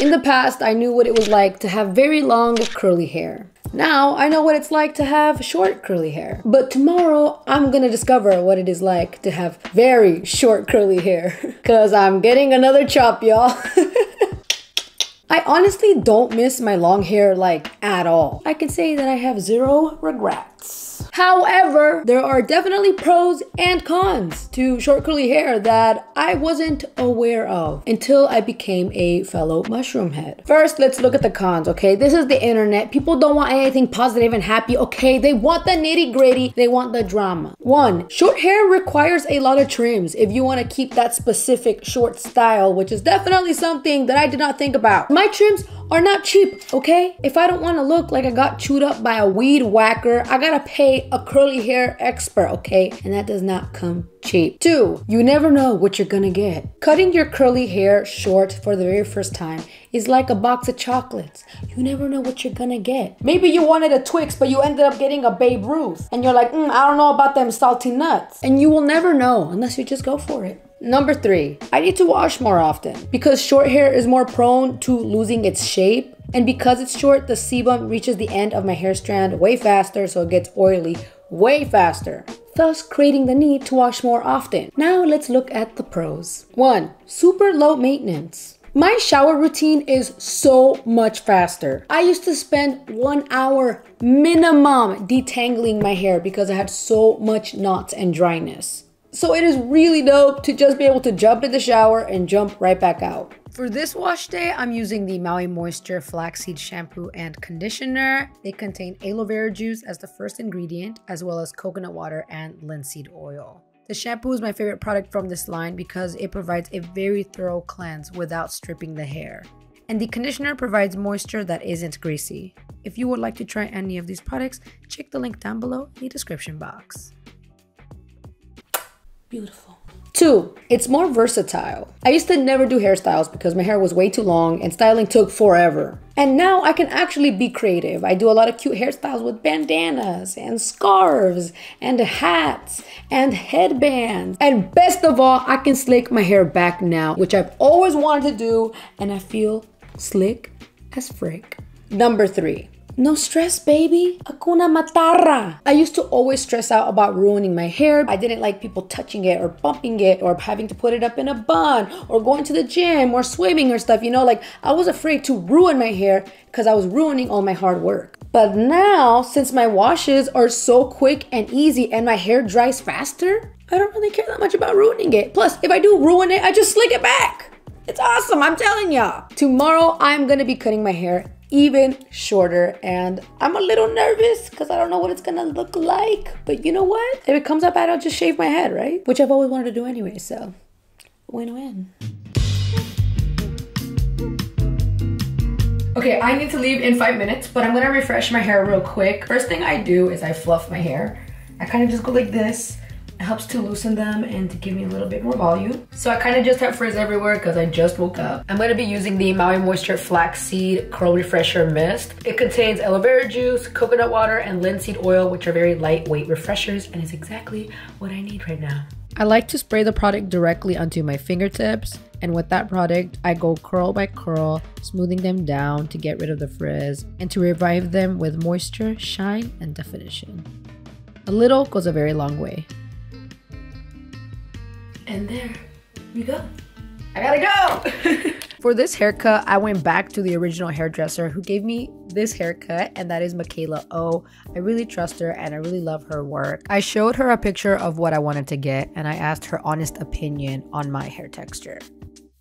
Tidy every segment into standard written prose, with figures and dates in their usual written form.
In the past, I knew what it was like to have very long curly hair. Now I know what it's like to have short curly hair. But tomorrow I'm gonna discover what it is like to have very short curly hair. Cause I'm getting another chop, y'all. I honestly don't miss my long hair like at all. I can say that I have zero regrets. However, there are definitely pros and cons to short curly hair that I wasn't aware of until I became a fellow mushroom head. First, let's look at the cons, okay? This is the internet. People don't want anything positive and happy, okay? They want the nitty-gritty. They want the drama. One, short hair requires a lot of trims if you want to keep that specific short style, which is definitely something that I did not think about. My trims are not cheap, okay? If I don't want to look like I got chewed up by a weed whacker, I gotta pay a curly hair expert, okay? And that does not come cheap. Two, you never know what you're gonna get. Cutting your curly hair short for the very first time is like a box of chocolates. You never know what you're gonna get. Maybe you wanted a Twix, but you ended up getting a Babe Ruth. And you're like, I don't know about them salty nuts. And you will never know unless you just go for it. Number three, I need to wash more often because short hair is more prone to losing its shape. And because it's short, the sebum reaches the end of my hair strand way faster, so it gets oily way faster, thus creating the need to wash more often. Now let's look at the pros. One, super low maintenance. My shower routine is so much faster. I used to spend 1 hour minimum detangling my hair because I had so much knots and dryness. So it is really dope to just be able to jump in the shower and jump right back out. For this wash day, I'm using the Maui Moisture Flaxseed Shampoo and Conditioner. They contain aloe vera juice as the first ingredient, as well as coconut water and linseed oil. The shampoo is my favorite product from this line because it provides a very thorough cleanse without stripping the hair. And the conditioner provides moisture that isn't greasy. If you would like to try any of these products, check the link down below in the description box. Beautiful. Two, it's more versatile. I used to never do hairstyles because my hair was way too long and styling took forever. And now I can actually be creative. I do a lot of cute hairstyles with bandanas and scarves and hats and headbands. And best of all, I can slick my hair back now, which I've always wanted to do, and I feel slick as frick. Number three. No stress, baby. Hakuna Matata. I used to always stress out about ruining my hair. I didn't like people touching it or bumping it or having to put it up in a bun or going to the gym or swimming or stuff, you know? Like, I was afraid to ruin my hair because I was ruining all my hard work. But now, since my washes are so quick and easy and my hair dries faster, I don't really care that much about ruining it. Plus, if I do ruin it, I just slick it back. It's awesome, I'm telling y'all. Tomorrow, I'm gonna be cutting my hair even shorter, and I'm a little nervous because I don't know what it's gonna look like, but you know what, if it comes up bad, I'll just shave my head, right? Which I've always wanted to do anyway, so win-win. Okay, I need to leave in 5 minutes, but I'm gonna refresh my hair real quick. First thing I do is I fluff my hair. I kind of just go like this. It helps to loosen them and to give me a little bit more volume. So I kind of just have frizz everywhere because I just woke up. I'm going to be using the Maui Moisture Flaxseed Curl Refresher Mist. It contains aloe vera juice, coconut water, and linseed oil, which are very lightweight refreshers, and it's exactly what I need right now. I like to spray the product directly onto my fingertips, and with that product, I go curl by curl, smoothing them down to get rid of the frizz and to revive them with moisture, shine, and definition. A little goes a very long way. And there we go. I gotta go! For this haircut, I went back to the original hairdresser who gave me this haircut, and that is Michaela O. I really trust her and I really love her work. I showed her a picture of what I wanted to get, and I asked her honest opinion on my hair texture.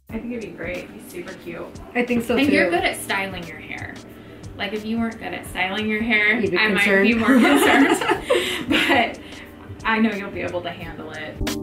I think it'd be great. He's super cute. I think so too. And you're good at styling your hair. Like, if you weren't good at styling your hair, I might be more concerned. But I know you'll be able to handle it.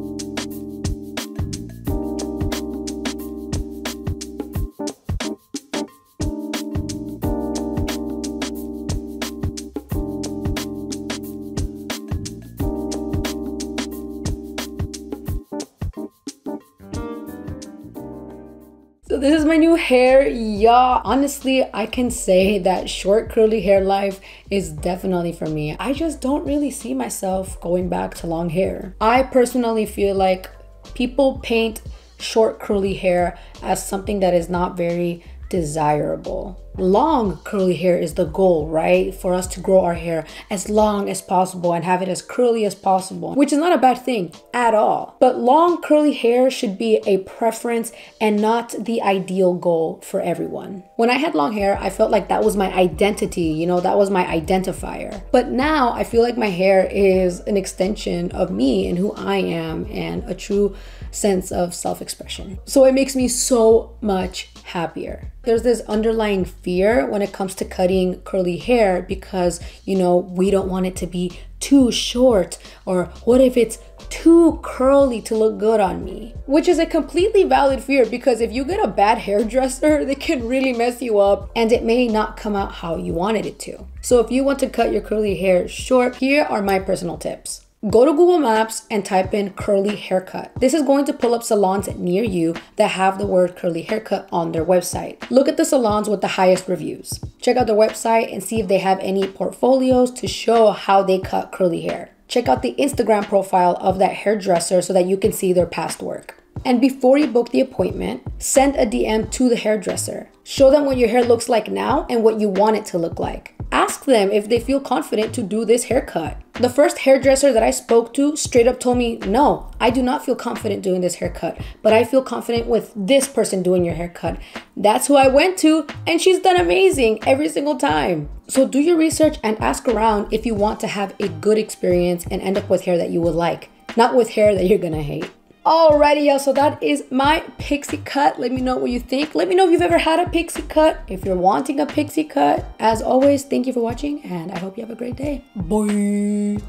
So this is my new hair, y'all. Honestly, I can say that short curly hair life is definitely for me. I just don't really see myself going back to long hair. I personally feel like people paint short curly hair as something that is not very desirable. Long curly hair is the goal, right? For us to grow our hair as long as possible and have it as curly as possible, which is not a bad thing at all. But long curly hair should be a preference and not the ideal goal for everyone. When I had long hair, I felt like that was my identity, you know, that was my identifier. But now I feel like my hair is an extension of me and who I am and a true sense of self-expression. So it makes me so much happier. There's this underlying fear when it comes to cutting curly hair because, you know, we don't want it to be too short, or what if it's too curly to look good on me? Which is a completely valid fear, because if you get a bad hairdresser, they can really mess you up and it may not come out how you wanted it to. So if you want to cut your curly hair short, here are my personal tips. Go to Google Maps and type in curly haircut. This is going to pull up salons near you that have the word curly haircut on their website. Look at the salons with the highest reviews. Check out their website and see if they have any portfolios to show how they cut curly hair. Check out the Instagram profile of that hairdresser so that you can see their past work. And before you book the appointment, send a DM to the hairdresser. Show them what your hair looks like now and what you want it to look like. Ask them if they feel confident to do this haircut. The first hairdresser that I spoke to straight up told me, no, I do not feel confident doing this haircut, but I feel confident with this person doing your haircut. That's who I went to, and she's done amazing every single time. So do your research and ask around if you want to have a good experience and end up with hair that you would like, not with hair that you're gonna hate. Alrighty, y'all, so that is my pixie cut. Let me know what you think. Let me know if you've ever had a pixie cut, if you're wanting a pixie cut. As always, thank you for watching, and I hope you have a great day. Bye.